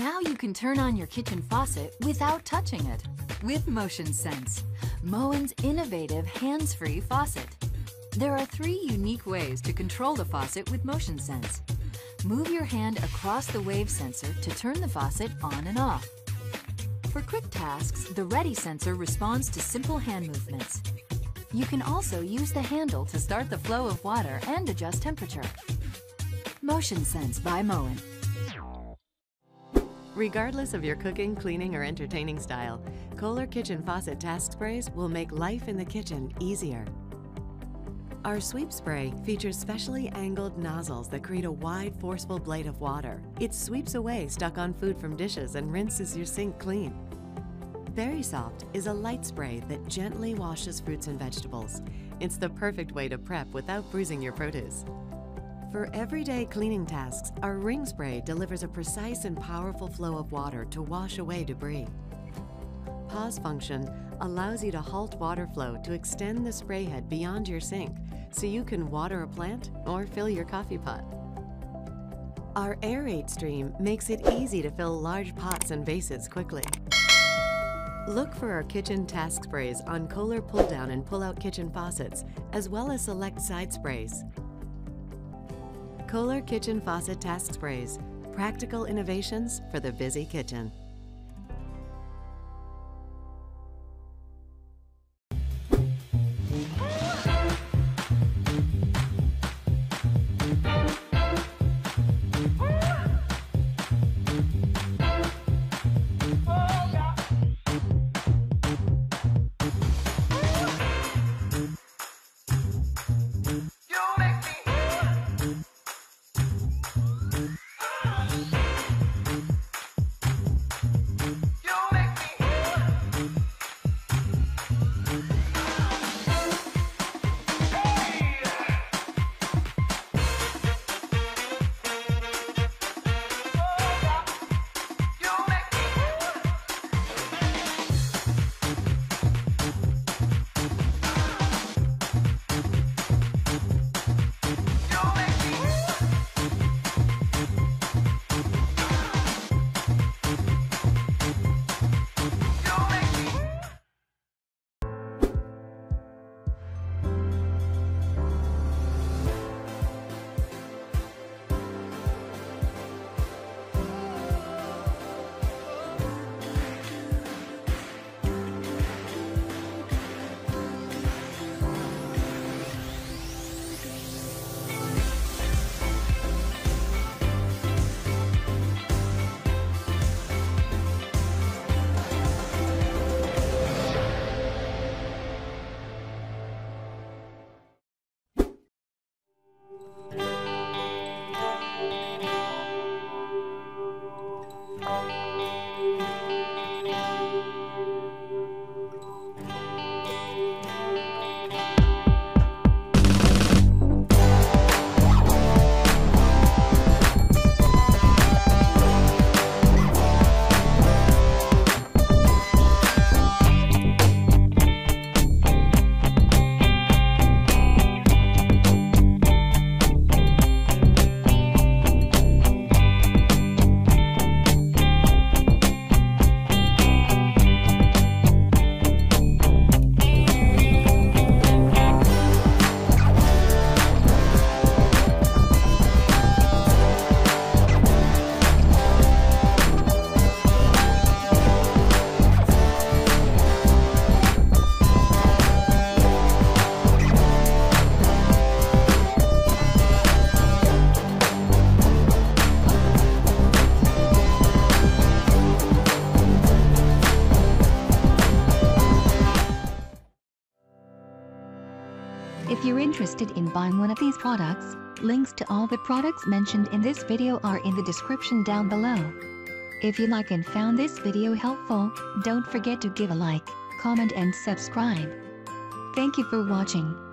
Now you can turn on your kitchen faucet without touching it with MotionSense, Moen's innovative hands-free faucet. There are three unique ways to control the faucet with MotionSense. Move your hand across the wave sensor to turn the faucet on and off. For quick tasks, the ReadySensor responds to simple hand movements. You can also use the handle to start the flow of water and adjust temperature. MotionSense by Moen. Regardless of your cooking, cleaning, or entertaining style, Kohler Kitchen Faucet Task Sprays will make life in the kitchen easier. Our sweep spray features specially angled nozzles that create a wide, forceful blade of water. It sweeps away stuck-on food from dishes and rinses your sink clean. VeriSoft is a light spray that gently washes fruits and vegetables. It's the perfect way to prep without bruising your produce. For everyday cleaning tasks, our ring spray delivers a precise and powerful flow of water to wash away debris. Pause function allows you to halt water flow to extend the spray head beyond your sink so you can water a plant or fill your coffee pot. Our aerate stream makes it easy to fill large pots and vases quickly. Look for our kitchen task sprays on Kohler pull-down and pull-out kitchen faucets, as well as select side sprays. Kohler Kitchen Faucet Task Sprays, practical innovations for the busy kitchen. If you're interested in buying one of these products, links to all the products mentioned in this video are in the description down below. If you like and found this video helpful, don't forget to give a like, comment and subscribe. Thank you for watching.